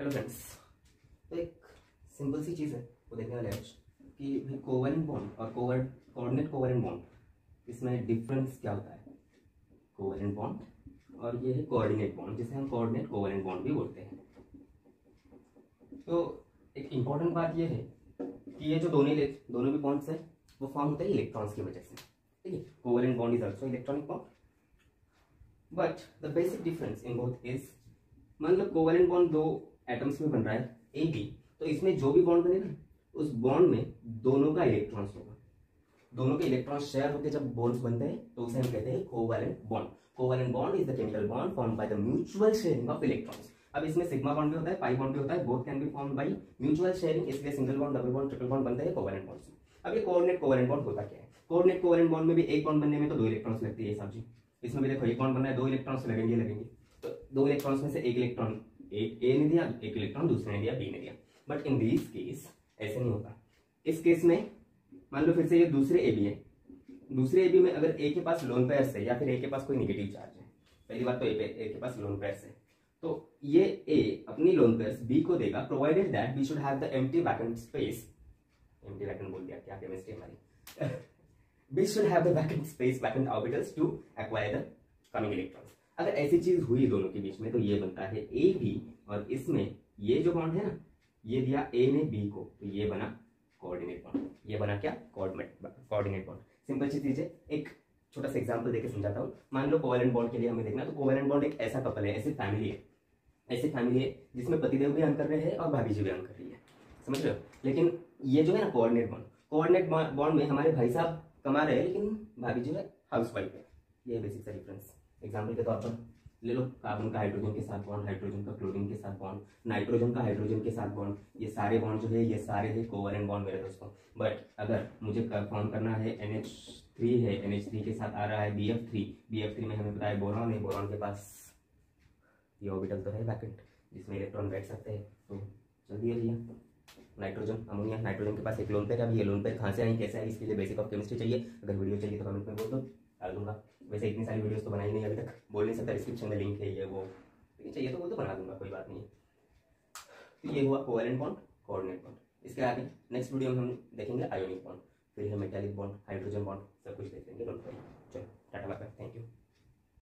Hello friends, एक simple सी चीज़ है वो देखने वाले आज कि कोवलेंट बॉन्ड और कोऑर्डिनेट कोवलेंट बॉन्ड, इसमें डिफरेंस क्या होता है। कोवलेंट बॉन्ड और ये है कोऑर्डिनेट बॉन्ड, जिसे हम कोऑर्डिनेट कोवलेंट बॉन्ड भी बोलते हैं। तो एक इम्पॉर्टेंट बात ये है कि ये जो दोनों भी बॉन्ड्स हैं वो फॉर्म होता है इलेक्ट्रॉन्स की वजह से, ठीक है। Covalent bond is also electronic bond, but the basic difference in both is, मतलब कोवलेंट बॉन्ड दो एटम्स में बन रहा है ए बी, तो इसमें जो भी बॉन्ड बनेगा उस बॉन्ड में दोनों का इलेक्ट्रॉन्स होगा। दोनों के इलेक्ट्रॉन शेयर होकर जब बॉन्ड्स बनते हैं तो उसे हम कहते हैं covalent bond. Covalent bond is the chemical bond form by the mutual sharing of electrons. अब इसमें सिग्मा बॉन्ड भी होता है, पाई बॉन्ड भी होता है, both can be formed by mutual sharing, इसलिए single bond, double bond, triple bond बनता है कोवलेंट बॉन्ड। अब ये कोऑर्डिनेट कोवलेंट बॉन्ड होता क्या है? कोऑर्डिनेट कोवलेंट बॉन्ड में भी एक बॉन्ड बनने में तो दो इलेक्ट्रॉन्स लगते हैं साहब जी। इसमें भी देखो एक बॉन्ड बनना है, दो इलेक्ट्रॉन्स लगेंगे, तो दो इलेक्ट्रॉन्स में से एक इलेक्ट्रॉन ए ने दिया, एक इलेक्ट्रॉन दूसरे ने दिया, बी ने दिया। बट इन दिस केस ऐसे नहीं होता। इस केस में मान लो फिर से ये दूसरे ए बी है, दूसरे ए बी में अगर ए के पास लोन पेयर्स है या फिर ए के पास कोई निगेटिव चार्ज है, पहली बात तो ए के पास लोन पेयर्स है, तो ये ए अपनी लोन पेयर्स बी को देगा, provided that B should have the empty vacant space. Empty vacant बोल दिया, क्या केमिस्ट्री हमारी। B should have the vacant space, vacant orbitals to acquire the coming electrons. अगर ऐसी चीज हुई दोनों के बीच में तो ये बनता है ए बी, और इसमें ये जो बॉन्ड है ना, ये दिया ए ने बी को, तो ये बना कोऑर्डिनेट बॉन्ड। ये बना क्या? Coordinate bond. सिंपल सी चीज है, एक छोटा सा एग्जाम्पल देकर समझाता हूँ। मान लो कोवलेंट बॉन्ड के लिए हमें देखना, तो कोवलेंट बॉन्ड एक ऐसा कपल है, ऐसी फैमिली है जिसमें पतिदेव भी अंग कर रहे हैं और भाभी जी भी अंग कर रही है, समझ रहे हो। लेकिन ये जो है ना कोऑर्डिनेट बॉन्ड में हमारे भाई साहब कमा रहे हैं लेकिन भाभी जी है हाउस वाइफ है। ये बेसिक सा डिफरेंस एग्जाम्पल के तौर पर ले लो। कार्बन का हाइड्रोजन के साथ बॉन्ड, हाइड्रोजन का क्लोरीन के साथ बॉन्ड, नाइट्रोजन का हाइड्रोजन के साथ बॉन्ड, ये सारे बॉन्ड जो है ये सारे है कोवलेंट बॉन्ड मेरे दोस्तों। बट अगर मुझे फॉर्म करना है NH3 है, NH3 के साथ आ रहा है BF3 में हमें पता है बोरॉन है, बोरॉन के पास ये ऑर्बिटल तो है वैकेंट जिसमें इलेक्ट्रॉन बैठ सकते हैं, तो जल्दी है भैया। नाइट्रोजन, अमोनिया, नाइट्रोजन के पास एक लोन पेयर है। अब ये लोन पेयर कहाँ से आई, कैसे आई, इसके लिए बेसिक ऑफ केमिस्ट्री चाहिए। अगर वीडियो चाहिए तो कमेंट में बोल दो, डाल दूंगा। वैसे इतनी सारी वीडियोस तो बनाई नहीं अभी तक, बोल नहीं सकता, डिस्क्रिप्शन में लिंक है ये वो, लेकिन चाहिए तो वो तो बना दूंगा, कोई बात नहीं। तो ये हुआ कोवलेंट बॉन्ड, कोऑर्डिनेट बॉन्ड। इसके आगे नेक्स्ट वीडियो में हम देखेंगे आयोनिक बॉन्ड, फिर है मेटालिक बॉन्ड, हाइड्रोजन बॉन्ड, सब कुछ देखेंगे। चलो टाटा बाय, थैंक यू।